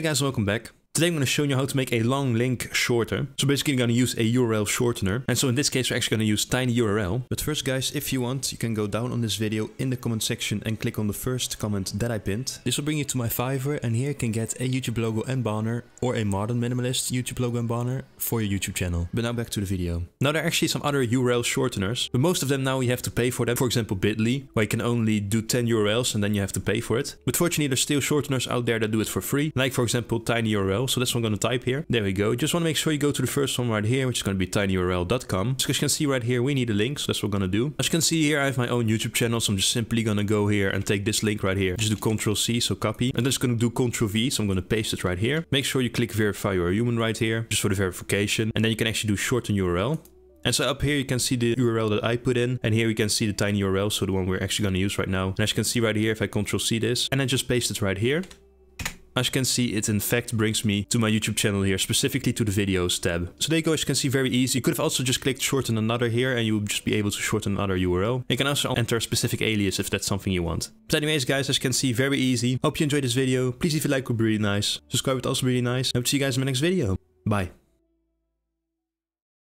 Hey guys, welcome back. Today I'm going to show you how to make a long link shorter. So basically I'm going to use a URL shortener. And so in this case we're actually going to use TinyURL. But first guys, if you want, you can go down on this video in the comment section and click on the first comment that I pinned. This will bring you to my Fiverr, and here you can get a YouTube logo and banner, or a modern minimalist YouTube logo and banner for your YouTube channel. But now back to the video. Now there are actually some other URL shorteners, but most of them now you have to pay for them. For example Bitly, where you can only do 10 URLs and then you have to pay for it. But fortunately there's still shorteners out there that do it for free. Like for example TinyURL. So that's what I'm going to type here. There we go. Just want to make sure you go to the first one right here, which is going to be tinyurl.com. So as you can see right here, we need a link. So that's what we're going to do. As you can see here, I have my own YouTube channel. So I'm just simply going to go here and take this link right here. Just do Ctrl C, so copy. And just going to do Ctrl V. So I'm going to paste it right here. Make sure you click verify you're a human right here, just for the verification. And then you can actually do shorten URL. And so up here you can see the URL that I put in, and here we can see the tinyurl, so the one we're actually going to use right now. And as you can see right here, if I Ctrl C this, and then just paste it right here. As you can see, it in fact brings me to my YouTube channel here, specifically to the videos tab. So there you go, as you can see, very easy. You could have also just clicked shorten another here and you will just be able to shorten another URL. You can also enter a specific alias if that's something you want. But anyways guys, as you can see, very easy. Hope you enjoyed this video. Please leave a like, would be really nice. Subscribe would also be really nice. Hope to see you guys in my next video. Bye.